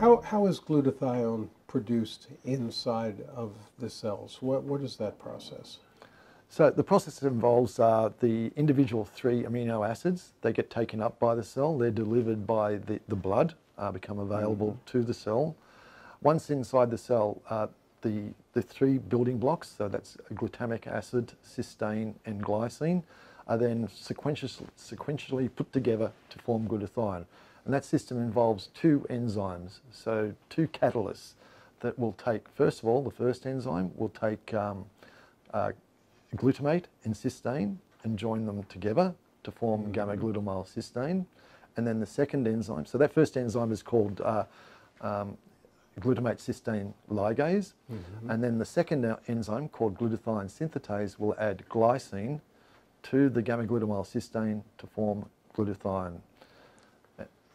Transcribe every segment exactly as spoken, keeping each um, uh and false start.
how, how is glutathione produced inside of the cells? What, what is that process? So the process involves uh, the individual three amino acids. They get taken up by the cell. They're delivered by the, the blood, uh, become available mm-hmm. to the cell. Once inside the cell, uh, the, the three building blocks, so that's glutamic acid, cysteine and glycine, are then sequentially, sequentially put together to form glutathione. And that system involves two enzymes, so two catalysts that will take, first of all, the first enzyme will take um, uh, glutamate and cysteine and join them together to form mm-hmm. gamma glutamyl cysteine. And then the second enzyme, so that first enzyme is called uh, um, glutamate cysteine ligase. Mm-hmm. And then the second enzyme, called glutathione synthetase, will add glycine to the gamma glutamyl cysteine to form glutathione.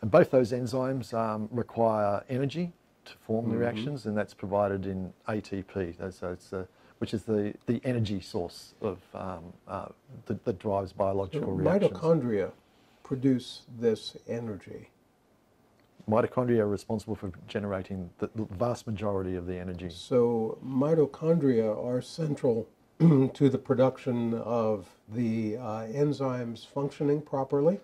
And both those enzymes um, require energy to form mm-hmm. the reactions, and that's provided in A T P. So it's a which is the, the energy source of, um, uh, that, that drives biological reactions. Mitochondria produce this energy. Mitochondria are responsible for generating the vast majority of the energy. So mitochondria are central to the production of the uh, enzymes functioning properly?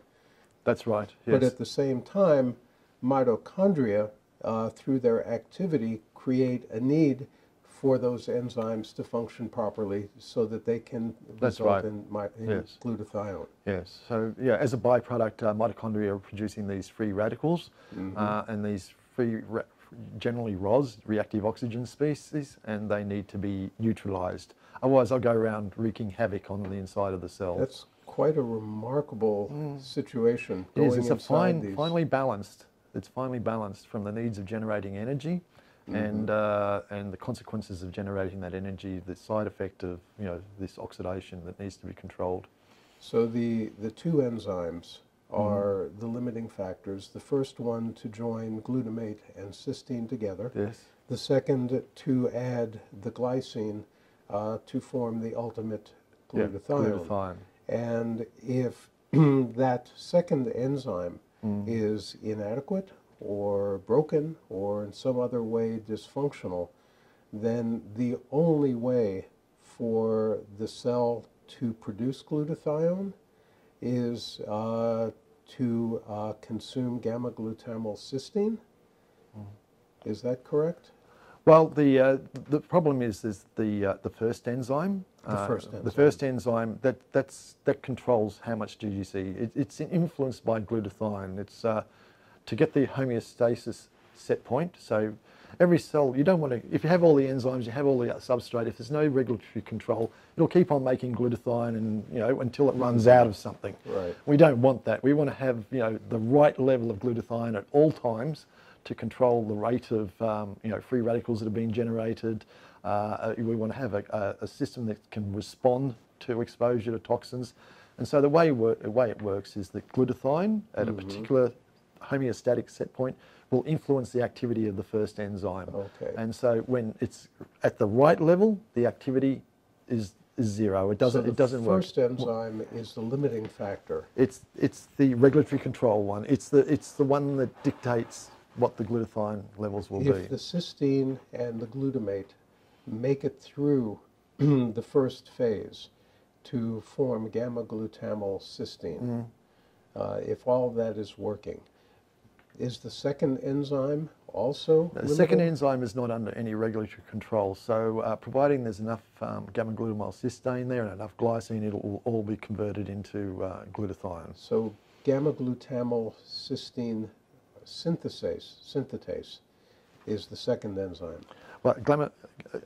That's right, yes. But at the same time, mitochondria, uh, through their activity, create a need for those enzymes to function properly so that they can That's result right. in, in yes. glutathione. Yes, so yeah, as a byproduct, uh, mitochondria are producing these free radicals mm-hmm. uh, and these free, generally R O S, reactive oxygen species, and they need to be neutralized. Otherwise, they'll go around wreaking havoc on the inside of the cell. That's quite a remarkable mm. situation. It is, it's a fine, these... finely balanced. It's finely balanced from the needs of generating energy and uh, and the consequences of generating that energy, the side effect of you know this oxidation that needs to be controlled. So the the two enzymes are mm. the limiting factors. The first one to join glutamate and cysteine together. Yes. The second to add the glycine uh, to form the ultimate glutathione. Yep, glutathione. And if that second enzyme mm. is inadequate, or broken, or in some other way dysfunctional, then the only way for the cell to produce glutathione is uh, to uh, consume gamma glutamyl cysteine. Mm. Is that correct? Well, the uh, the problem is is the uh, the first enzyme. The uh, first enzyme. The first enzyme that that's that controls how much G G C. It, it's influenced by glutathione. It's uh, to get the homeostasis set point. So every cell, you don't want to, if you have all the enzymes, you have all the substrate, if there's no regulatory control, it'll keep on making glutathione and, you know, until it runs out of something. Right. We don't want that. We want to have, you know, the right level of glutathione at all times to control the rate of, um, you know, free radicals that are being generated. Uh, we want to have a, a system that can respond to exposure to toxins. And so the way, the way it works is that glutathione at mm-hmm. a particular homeostatic set point will influence the activity of the first enzyme. Okay. And so when it's at the right level, the activity is, is zero. It doesn't, so it doesn't work. The first enzyme is the limiting factor. It's, it's the regulatory control one. It's the, it's the one that dictates what the glutathione levels will if be. If the cysteine and the glutamate make it through the first phase to form gamma glutamyl cysteine, mm. uh, if all that is working, is the second enzyme also limited? The second enzyme is not under any regulatory control, so uh, providing there's enough um, gamma glutamyl cysteine there and enough glycine, it will all be converted into uh, glutathione. So gamma glutamyl cysteine synthetase, synthetase is the second enzyme. Well, gamma, uh,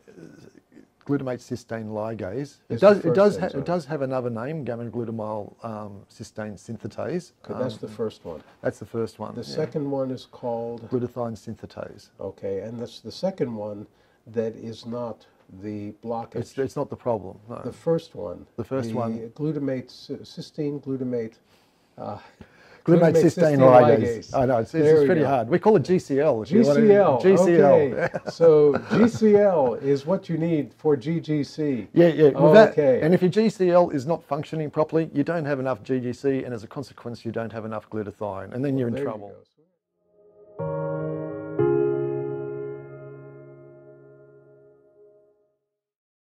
glutamate cysteine ligase. It does, it does, ha it does have another name, gamma glutamyl um, cysteine synthetase. Okay, um, that's the first one. That's the first one. The yeah. second one is called glutathione synthetase. Okay, and that's the second one that is not the blockage. It's, it's not the problem. No. The first one. The first the one. Glutamate cysteine glutamate. Uh, Glutamate, glutamate cysteine ligase. I know, it's, it's pretty go. hard. We call it G C L. If G C L, you want to, G C L. Okay. So G C L is what you need for G G C. Yeah, yeah. Okay. That, and if your G C L is not functioning properly, you don't have enough G G C, and as a consequence, you don't have enough glutathione, and then well, you're in trouble. You